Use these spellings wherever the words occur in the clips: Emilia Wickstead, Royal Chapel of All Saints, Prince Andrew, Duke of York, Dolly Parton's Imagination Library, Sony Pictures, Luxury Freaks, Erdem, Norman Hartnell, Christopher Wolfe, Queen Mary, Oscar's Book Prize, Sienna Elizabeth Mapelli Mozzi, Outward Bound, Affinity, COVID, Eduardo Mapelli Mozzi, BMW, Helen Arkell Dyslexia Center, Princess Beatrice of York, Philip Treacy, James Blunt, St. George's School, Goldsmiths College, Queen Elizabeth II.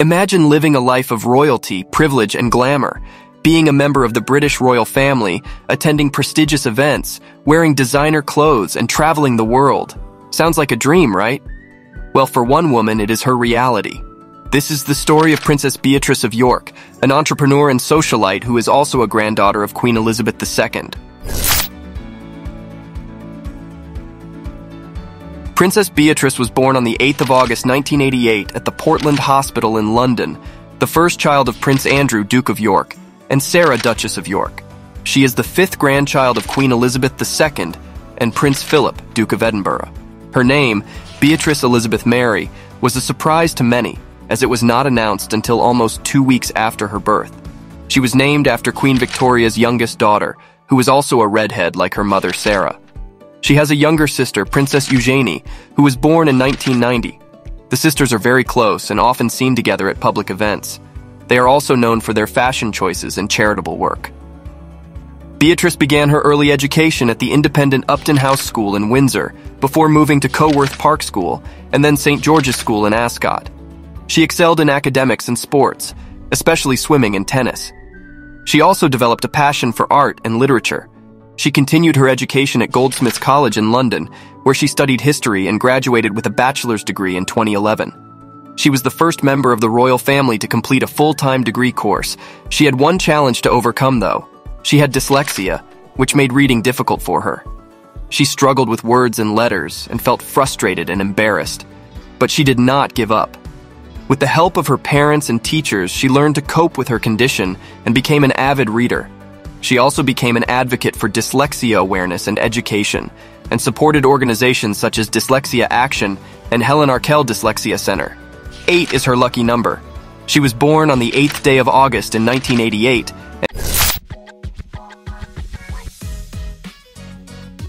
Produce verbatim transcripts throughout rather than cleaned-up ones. Imagine living a life of royalty, privilege, and glamour, being a member of the British royal family, attending prestigious events, wearing designer clothes, and traveling the world. Sounds like a dream, right? Well, for one woman, it is her reality. This is the story of Princess Beatrice of York, an entrepreneur and socialite who is also a granddaughter of Queen Elizabeth the Second. Princess Beatrice was born on the eighth of August nineteen eighty-eight at the Portland Hospital in London, the first child of Prince Andrew, Duke of York, and Sarah, Duchess of York. She is the fifth grandchild of Queen Elizabeth the Second and Prince Philip, Duke of Edinburgh. Her name, Beatrice Elizabeth Mary, was a surprise to many, as it was not announced until almost two weeks after her birth. She was named after Queen Victoria's youngest daughter, who was also a redhead like her mother, Sarah. She has a younger sister, Princess Eugenie, who was born in nineteen ninety. The sisters are very close and often seen together at public events. They are also known for their fashion choices and charitable work. Beatrice began her early education at the independent Upton House School in Windsor, before moving to Coworth Park School and then Saint George's School in Ascot. She excelled in academics and sports, especially swimming and tennis. She also developed a passion for art and literature. She continued her education at Goldsmiths College in London, where she studied history and graduated with a bachelor's degree in twenty eleven. She was the first member of the royal family to complete a full-time degree course. She had one challenge to overcome, though. She had dyslexia, which made reading difficult for her. She struggled with words and letters and felt frustrated and embarrassed, but she did not give up. With the help of her parents and teachers, she learned to cope with her condition and became an avid reader. She also became an advocate for dyslexia awareness and education, and supported organizations such as Dyslexia Action and Helen Arkell Dyslexia Center. Eight is her lucky number. She was born on the eighth day of August in nineteen eighty-eight.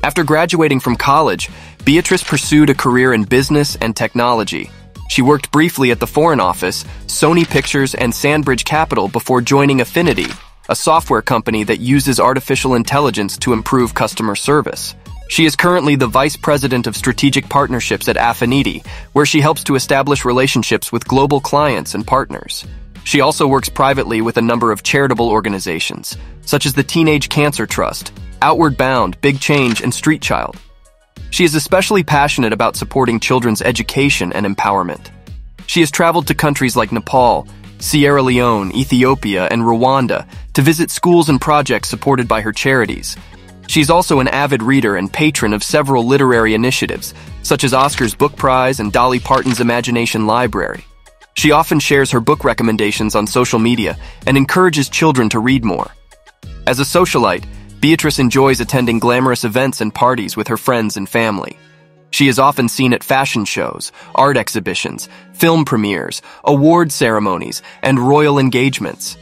After graduating from college, Beatrice pursued a career in business and technology. She worked briefly at the Foreign Office, Sony Pictures, and Sandbridge Capital before joining Affinity, a software company that uses artificial intelligence to improve customer service. She is currently the Vice President of Strategic Partnerships at Affinity, where she helps to establish relationships with global clients and partners. She also works privately with a number of charitable organizations, such as the Teenage Cancer Trust, Outward Bound, Big Change, and Street Child. She is especially passionate about supporting children's education and empowerment. She has traveled to countries like Nepal, Sierra Leone, Ethiopia, and Rwanda to visit schools and projects supported by her charities. She's also an avid reader and patron of several literary initiatives, such as Oscar's Book Prize and Dolly Parton's Imagination Library. She often shares her book recommendations on social media and encourages children to read more. As a socialite, Beatrice enjoys attending glamorous events and parties with her friends and family. She is often seen at fashion shows, art exhibitions, film premieres, award ceremonies, and royal engagements.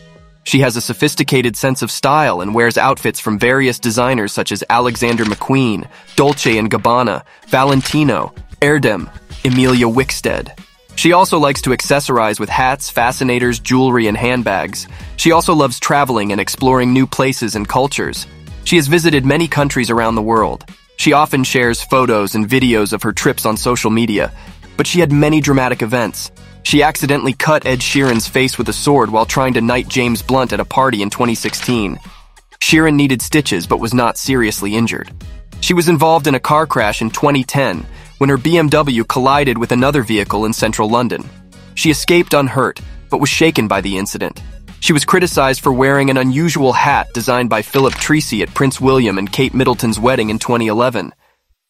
She has a sophisticated sense of style and wears outfits from various designers such as Alexander McQueen, Dolce and Gabbana, Valentino, Erdem, Emilia Wickstead. She also likes to accessorize with hats, fascinators, jewelry, and handbags. She also loves traveling and exploring new places and cultures. She has visited many countries around the world. She often shares photos and videos of her trips on social media, but she had many dramatic events. She accidentally cut Ed Sheeran's face with a sword while trying to knight James Blunt at a party in twenty sixteen. Sheeran needed stitches but was not seriously injured. She was involved in a car crash in twenty ten when her B M W collided with another vehicle in central London. She escaped unhurt, but was shaken by the incident. She was criticized for wearing an unusual hat designed by Philip Treacy at Prince William and Kate Middleton's wedding in twenty eleven.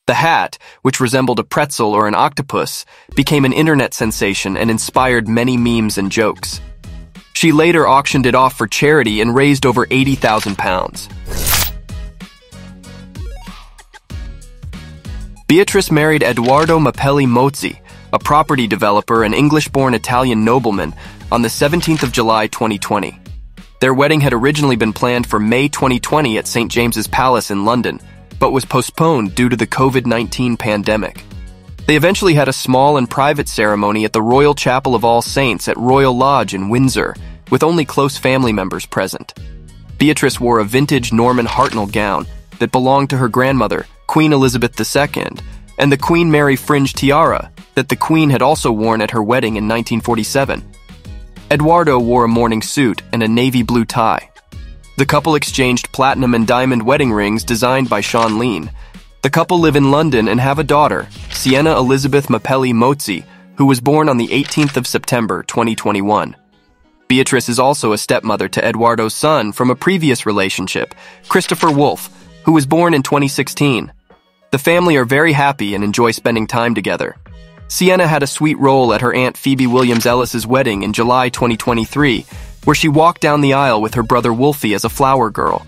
The hat, which resembled a pretzel or an octopus, became an internet sensation and inspired many memes and jokes. She later auctioned it off for charity and raised over eighty thousand pounds. Beatrice married Eduardo Mapelli Mozzi, a property developer and English-born Italian nobleman, on the seventeenth of July twenty twenty. Their wedding had originally been planned for May twenty twenty at Saint James's Palace in London, but was postponed due to the COVID nineteen pandemic. They eventually had a small and private ceremony at the Royal Chapel of All Saints at Royal Lodge in Windsor, with only close family members present. Beatrice wore a vintage Norman Hartnell gown that belonged to her grandmother, Queen Elizabeth the Second, and the Queen Mary fringe tiara that the Queen had also worn at her wedding in nineteen forty-seven. Eduardo wore a morning suit and a navy blue tie. The couple exchanged platinum and diamond wedding rings designed by Sean Lean. The couple live in London and have a daughter, Sienna Elizabeth Mapelli Mozzi, who was born on the eighteenth of September twenty twenty-one. Beatrice is also a stepmother to Eduardo's son from a previous relationship, Christopher Wolfe, who was born in twenty sixteen. The family are very happy and enjoy spending time together. Sienna had a sweet role at her aunt Phoebe Williams Ellis's wedding in July twenty twenty-three, where she walked down the aisle with her brother Wolfie as a flower girl.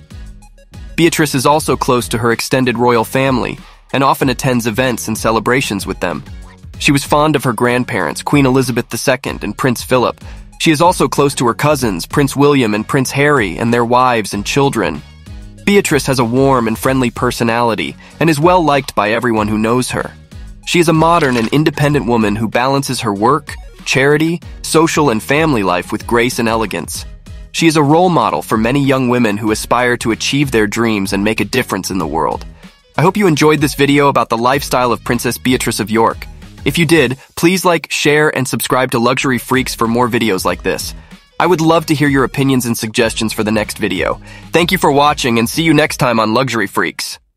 Beatrice is also close to her extended royal family and often attends events and celebrations with them. She was fond of her grandparents, Queen Elizabeth the Second and Prince Philip. She is also close to her cousins, Prince William and Prince Harry, and their wives and children. Beatrice has a warm and friendly personality and is well liked by everyone who knows her. She is a modern and independent woman who balances her work, charity, social, and family life with grace and elegance. She is a role model for many young women who aspire to achieve their dreams and make a difference in the world. I hope you enjoyed this video about the lifestyle of Princess Beatrice of York. If you did, please like, share, and subscribe to Luxury Freaks for more videos like this. I would love to hear your opinions and suggestions for the next video. Thank you for watching and see you next time on Luxury Freaks.